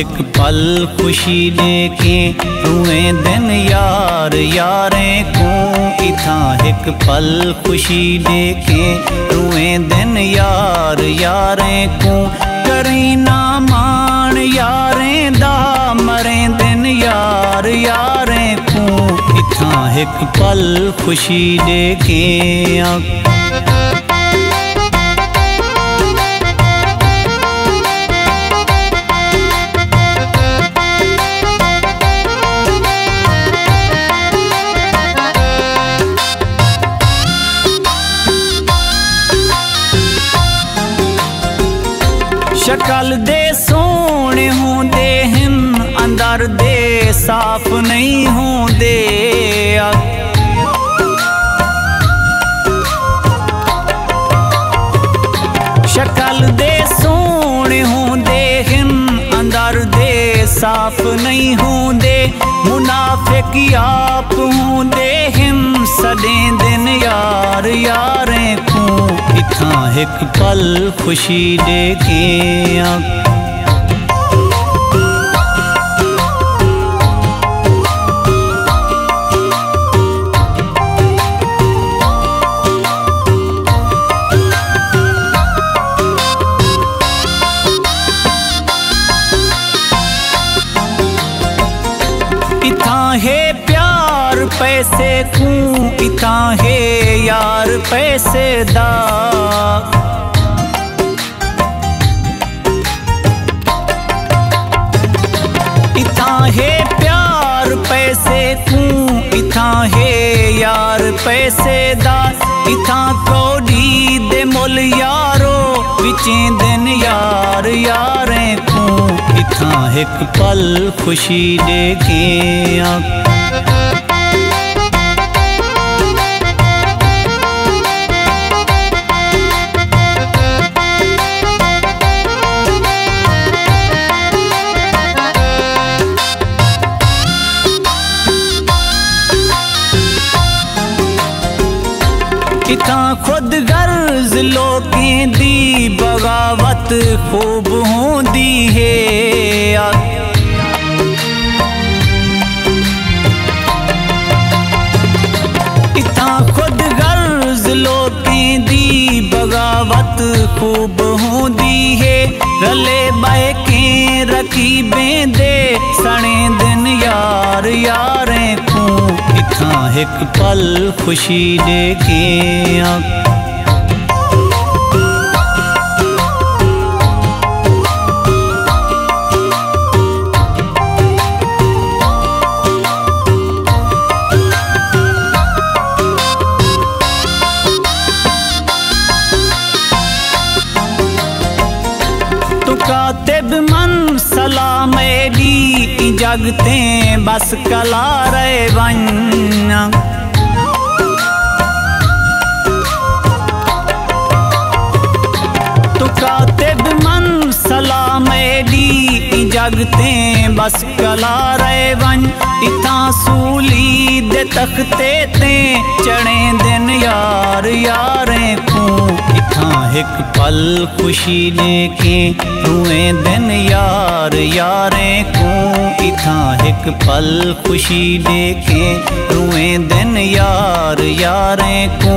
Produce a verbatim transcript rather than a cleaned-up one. एक पल खुशी लेके तूए दिन यार यारें को इथा। एक पल खुशी लेके तूए दिन यार यारें को करें ना मान यारें दा मरें दिन यार यारें को इथा। एक पल खुशी लेके शकल दे सोने होंदे हैं अंदर दे साफ नहीं होंदे। शकल दे सोने होंदे हैं अंदर दे साफ नहीं होंदे। मुनाफिक आप होंदे हैं सदे दिन यार यारें को इथा। एक पल खुशी लेके इथा है प्यार पैसे को इथा है यार पैसे दा। इथा है प्यार पैसे को इथा है यार पैसे दा। इथा कौड़ी दे मुल यारो विचे दिन यार यारें को इथा। एक पल खुशी लेके इथा खुद गर्ज लोकें दी बगावत खूब होंदी है। इथा खुद गर्ज लोकें दी बगावत खूब होंदी है। रले बायके रकीबें दे सने दिन यार यारें को इथा। एक पल खुशी लेके कातिब मन सलाम दी जगते बस कला रे वन। तो कातिब मन सलाम दी जगते बस कला रे वन। इथा सूली दे तखते ते चढ़े दिन यार यारें को इथा। एक पल खुशी लेके तूए दिन यार यारें को इथा। एक पल खुशी लेके तूए दिन यार यारें को